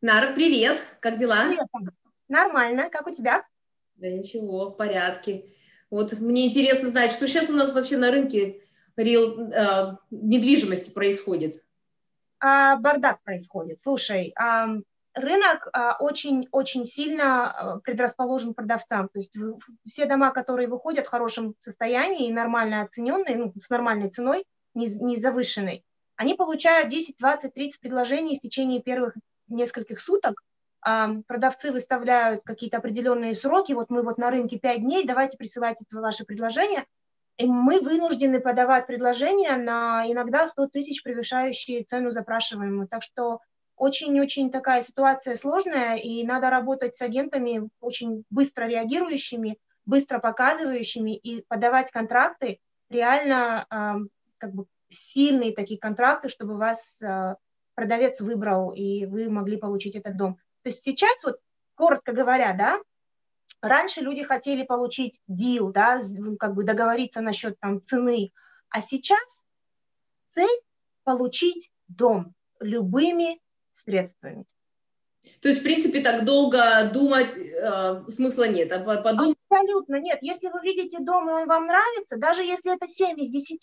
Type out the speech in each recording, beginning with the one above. Нара, привет! Как дела? Привет. Нормально, как у тебя? Да ничего, в порядке. Вот мне интересно знать, что сейчас у нас вообще на рынке недвижимости происходит. Бардак происходит. Слушай, рынок очень-очень сильно предрасположен продавцам. То есть все дома, которые выходят в хорошем состоянии и нормально оцененные, ну, с нормальной ценой, не завышенной, они получают 10, 20, 30 предложений в течение первых нескольких суток. Продавцы выставляют какие-то определенные сроки. Вот мы вот на рынке 5 дней, давайте присылайте ваши предложения. И мы вынуждены подавать предложения на иногда 100 тысяч, превышающие цену запрашиваемую. Так что очень-очень такая ситуация сложная, и надо работать с агентами, очень быстро реагирующими, быстро показывающими, и подавать контракты, реально как бы сильные такие контракты, чтобы вас продавец выбрал, и вы могли получить этот дом. То есть сейчас, вот, коротко говоря, да, раньше люди хотели получить deal, да, как бы договориться насчет там цены, а сейчас цель – получить дом любыми средствами. То есть, в принципе, так долго думать смысла нет? Абсолютно нет. Если вы видите дом, и он вам нравится, даже если это 7 из 10,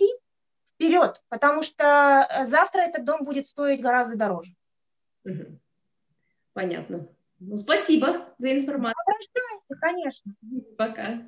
вперед, потому что завтра этот дом будет стоить гораздо дороже. Угу. Понятно. Ну, спасибо за информацию. Обращайся, конечно. Пока.